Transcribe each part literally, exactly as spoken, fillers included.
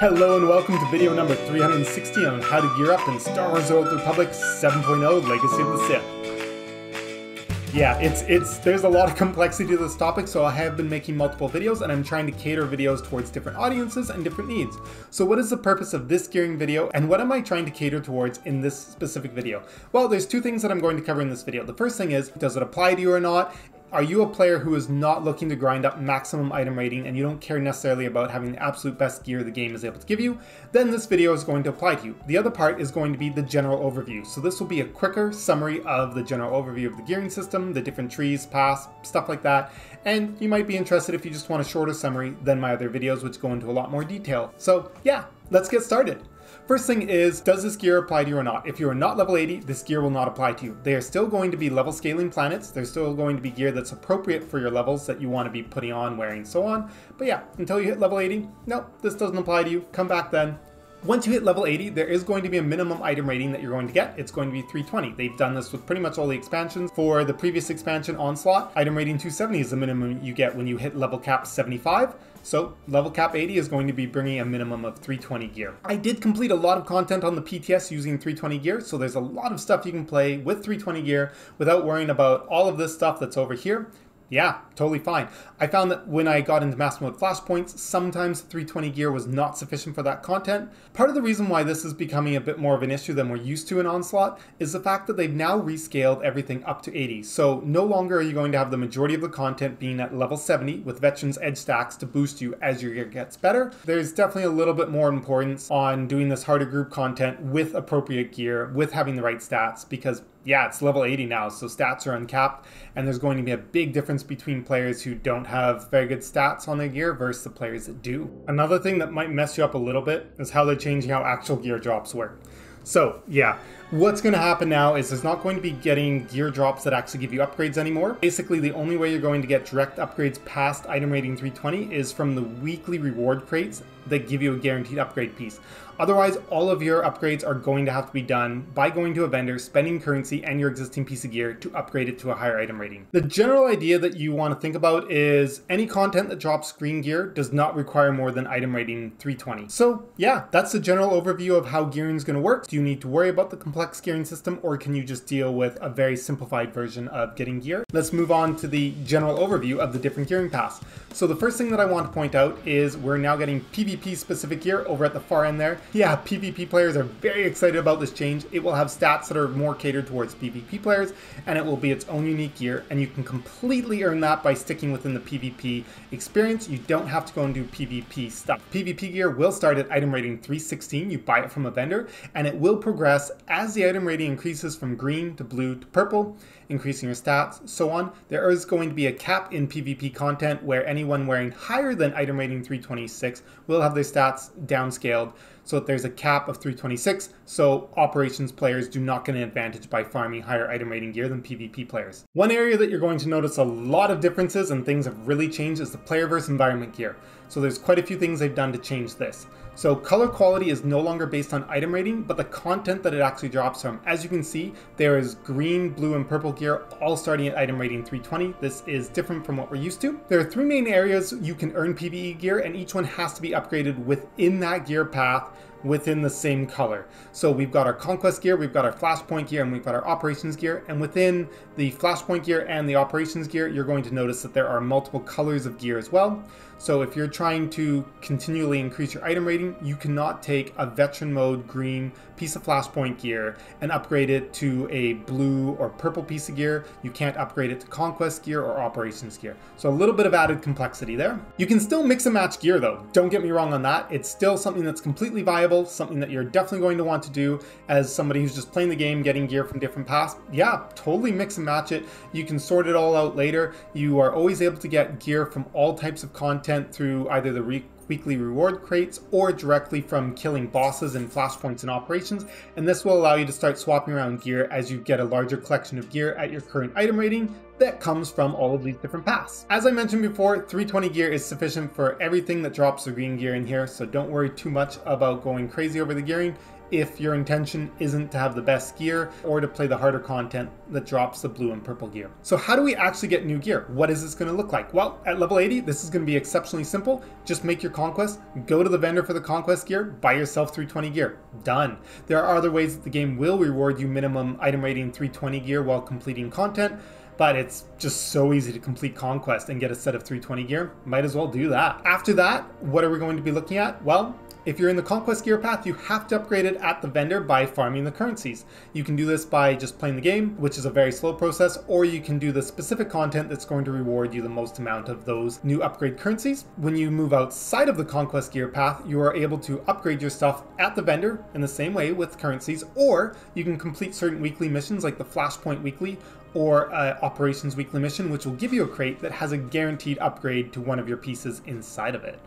Hello and welcome to video number three hundred sixty on how to gear up in Star Wars Old Republic seven point oh Legacy of the Sith. Yeah, it's it's there's a lot of complexity to this topic, so I have been making multiple videos and I'm trying to cater videos towards different audiences and different needs. So what is the purpose of this gearing video and what am I trying to cater towards in this specific video? Well, there's two things that I'm going to cover in this video. The first thing is, does it apply to you or not? Are you a player who is not looking to grind up maximum item rating and you don't care necessarily about having the absolute best gear the game is able to give you? Then this video is going to apply to you. The other part is going to be the general overview. So this will be a quicker summary of the general overview of the gearing system, the different trees, paths, stuff like that. And you might be interested if you just want a shorter summary than my other videos, which go into a lot more detail. So yeah, let's get started. First thing is, does this gear apply to you or not? If you are not level eighty, this gear will not apply to you. They are still going to be level scaling planets. There's still going to be gear that's appropriate for your levels that you want to be putting on, wearing, so on. But yeah, until you hit level eighty, no, this doesn't apply to you. Come back then. Once you hit level eighty, there is going to be a minimum item rating that you're going to get. It's going to be three twenty. They've done this with pretty much all the expansions. For the previous expansion, Onslaught, item rating two seventy is the minimum you get when you hit level cap seventy-five. So level cap eighty is going to be bringing a minimum of three twenty gear. I did complete a lot of content on the P T S using three twenty gear, so there's a lot of stuff you can play with three twenty gear without worrying about all of this stuff that's over here. Yeah, totally fine. I found that when I got into mass mode flashpoints, sometimes three twenty gear was not sufficient for that content. Part of the reason why this is becoming a bit more of an issue than we're used to in Onslaught is the fact that they've now rescaled everything up to eighty. So no longer are you going to have the majority of the content being at level seventy with veterans edge stacks to boost you as your gear gets better. There's definitely a little bit more importance on doing this harder group content with appropriate gear, with having the right stats, because yeah, it's level eighty now, so stats are uncapped, and there's going to be a big difference between players who don't have very good stats on their gear versus the players that do. Another thing that might mess you up a little bit is how they're changing how actual gear drops work. So yeah, what's going to happen now is there's not going to be getting gear drops that actually give you upgrades anymore. Basically, the only way you're going to get direct upgrades past item rating three twenty is from the weekly reward crates that give you a guaranteed upgrade piece. Otherwise, all of your upgrades are going to have to be done by going to a vendor, spending currency and your existing piece of gear to upgrade it to a higher item rating. The general idea that you want to think about is any content that drops screen gear does not require more than item rating three twenty. So yeah, that's the general overview of how gearing is going to work. Do you need to worry about the complex gearing system, or can you just deal with a very simplified version of getting gear? Let's move on to the general overview of the different gearing paths. So the first thing that I want to point out is we're now getting PvP specific gear over at the far end there. Yeah, PvP players are very excited about this change. It will have stats that are more catered towards PvP players, and it will be its own unique gear, and you can completely earn that by sticking within the PvP experience. You don't have to go and do PvP stuff. PvP gear will start at item rating three sixteen. You buy it from a vendor, and it will progress as the item rating increases from green to blue to purple, increasing your stats, so on. There is going to be a cap in PvP content where anyone wearing higher than item rating three twenty-six will have their stats downscaled. So there's a cap of three twenty-six, so operations players do not get an advantage by farming higher item rating gear than PvP players. One area that you're going to notice a lot of differences and things have really changed is the playerverse environment gear. So there's quite a few things they've done to change this. So color quality is no longer based on item rating, but the content that it actually drops from. As you can see, there is green, blue, and purple gear all starting at item rating three twenty. This is different from what we're used to. There are three main areas you can earn PvE gear, and each one has to be upgraded within that gear path within the same color. So we've got our conquest gear, we've got our flashpoint gear, and we've got our operations gear. And within the flashpoint gear and the operations gear, you're going to notice that there are multiple colors of gear as well. So if you're trying to continually increase your item rating, you cannot take a veteran mode green piece of flashpoint gear and upgrade it to a blue or purple piece of gear. You can't upgrade it to conquest gear or operations gear. So a little bit of added complexity there. You can still mix and match gear though. Don't get me wrong on that. It's still something that's completely viable, something that you're definitely going to want to do as somebody who's just playing the game, getting gear from different paths. Yeah, totally mix and match it. You can sort it all out later. You are always able to get gear from all types of content through either the re weekly reward crates or directly from killing bosses and flashpoints and operations, and this will allow you to start swapping around gear as you get a larger collection of gear at your current item rating that comes from all of these different paths. As I mentioned before, three twenty gear is sufficient for everything that drops the green gear in here, so don't worry too much about going crazy over the gearing. if your intention isn't to have the best gear or to play the harder content that drops the blue and purple gear. So how do we actually get new gear? What is this going to look like? Well, at level eighty, this is going to be exceptionally simple. Just make your conquest, go to the vendor for the conquest gear, buy yourself three twenty gear. Done. There are other ways that the game will reward you minimum item rating three twenty gear while completing content, but it's just so easy to complete conquest and get a set of three twenty gear. Might as well do that. After that, what are we going to be looking at? Well, if you're in the conquest gear path, you have to upgrade it at the vendor by farming the currencies. You can do this by just playing the game, which is a very slow process, or you can do the specific content that's going to reward you the most amount of those new upgrade currencies. When you move outside of the conquest gear path, you are able to upgrade your stuff at the vendor in the same way with currencies, or you can complete certain weekly missions like the Flashpoint Weekly or uh, Operations Weekly mission, which will give you a crate that has a guaranteed upgrade to one of your pieces inside of it.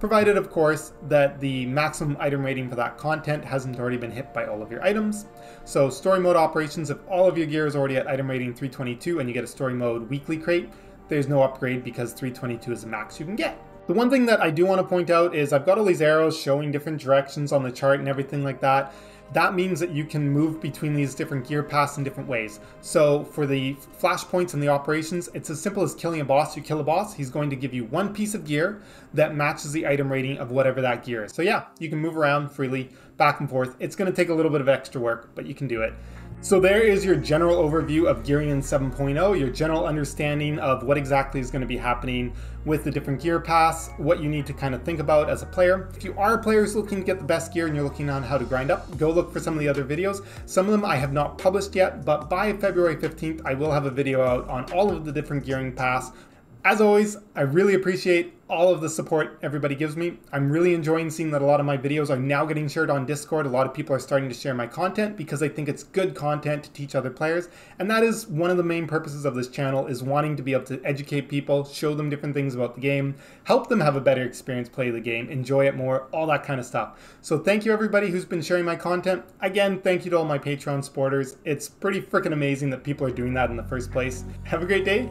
Provided, of course, that the maximum item rating for that content hasn't already been hit by all of your items. So story mode operations, if all of your gear is already at item rating three twenty-two and you get a story mode weekly crate, there's no upgrade because three twenty-two is the max you can get. The one thing that I do want to point out is I've got all these arrows showing different directions on the chart and everything like that. That means that you can move between these different gear paths in different ways. So for the flashpoints and the operations, it's as simple as killing a boss. You kill a boss, he's going to give you one piece of gear that matches the item rating of whatever that gear is. So yeah, you can move around freely, back and forth. It's going to take a little bit of extra work, but you can do it. So there is your general overview of gearing in seven point oh, your general understanding of what exactly is going to be happening with the different gear paths, what you need to kind of think about as a player. If you are a player who's looking to get the best gear and you're looking on how to grind up, go look for some of the other videos. Some of them I have not published yet, but by February fifteenth, I will have a video out on all of the different gearing paths. As always, I really appreciate all of the support everybody gives me. I'm really enjoying seeing that a lot of my videos are now getting shared on Discord. A lot of people are starting to share my content because they think it's good content to teach other players. And that is one of the main purposes of this channel, is wanting to be able to educate people, show them different things about the game, help them have a better experience, play the game, enjoy it more, all that kind of stuff. So thank you everybody who's been sharing my content. Again, thank you to all my Patreon supporters. It's pretty freaking amazing that people are doing that in the first place. Have a great day,